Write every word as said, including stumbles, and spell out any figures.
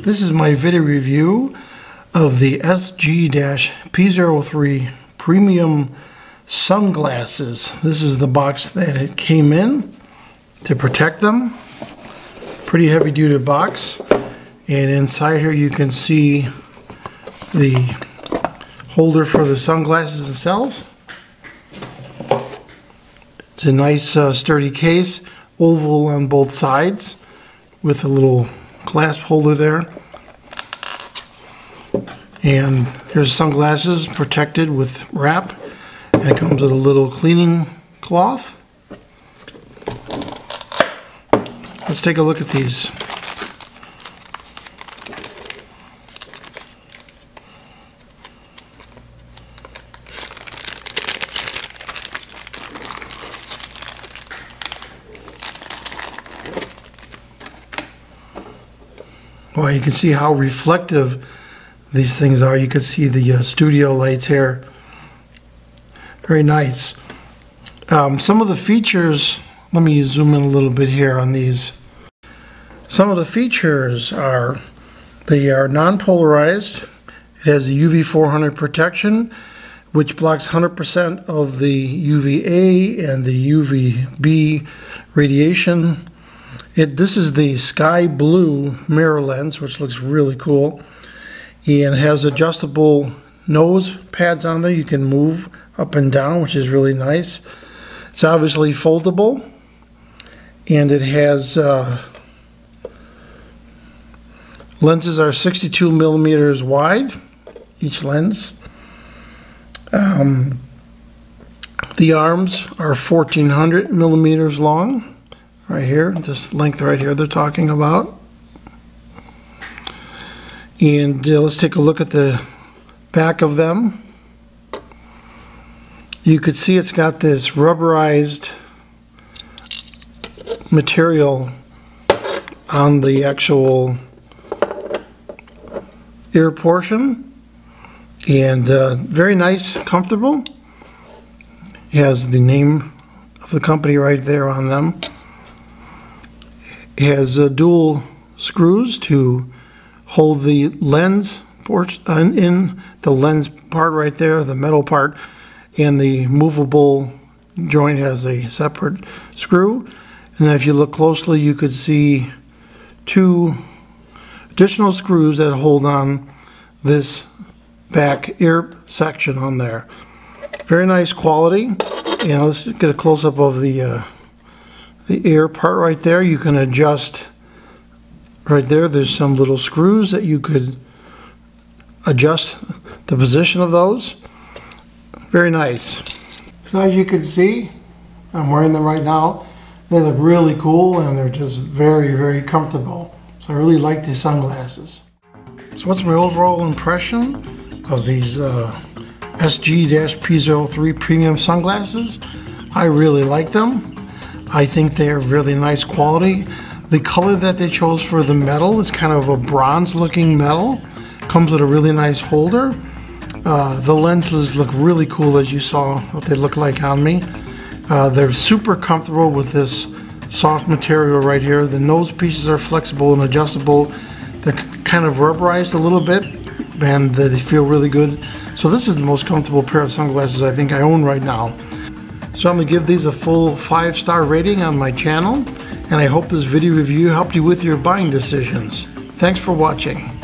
This is my video review of the S G P zero three Premium Sunglasses. This is the box that it came in to protect them. Pretty heavy duty box. And inside here you can see the holder for the sunglasses themselves. It's a nice uh, sturdy case, oval on both sides with a little clasp holder there. And here's sunglasses protected with wrap, and it comes with a little cleaning cloth. Let's take a look at these. Well, you can see how reflective these things are. You can see the uh, studio lights here. Very nice. Um, some of the features, let me zoom in a little bit here on these. Some of the features are, they are non-polarized. It has the U V four hundred protection, which blocks one hundred percent of the U V A and the U V B radiation. It, this is the Skyblue Mirror Lens, which looks really cool, and has adjustable nose pads on there. You can move up and down, which is really nice. It's obviously foldable, and it has uh, lenses are sixty-two millimeters wide, each lens. Um, the arms are fourteen hundred millimeters long. Right here, this length right here they're talking about. And uh, let's take a look at the back of them. You could see it's got this rubberized material on the actual ear portion, and uh, very nice, comfortable. It has the name of the company right there on them. It has uh, dual screws to hold the lens port in, the lens part right there, the metal part, and the movable joint has a separate screw. And if you look closely, you could see two additional screws that hold on this back ear section on there. Very nice quality. You know, let's get a close-up of the uh, the ear part right there. You can adjust right there. There's some little screws that you could adjust the position of those. Very nice. So as you can see, I'm wearing them right now. They look really cool, and they're just very, very comfortable. So I really like these sunglasses. So what's my overall impression of these uh, S G P zero three Premium sunglasses? I really like them. I think they are really nice quality. The color that they chose for the metal is kind of a bronze looking metal. Comes with a really nice holder. Uh, the lenses look really cool, as you saw what they look like on me. Uh, they're super comfortable with this soft material right here. The nose pieces are flexible and adjustable. They're kind of rubberized a little bit, and they feel really good. So this is the most comfortable pair of sunglasses I think I own right now. So I'm going to give these a full five star rating on my channel, and I hope this video review helped you with your buying decisions. Thanks for watching.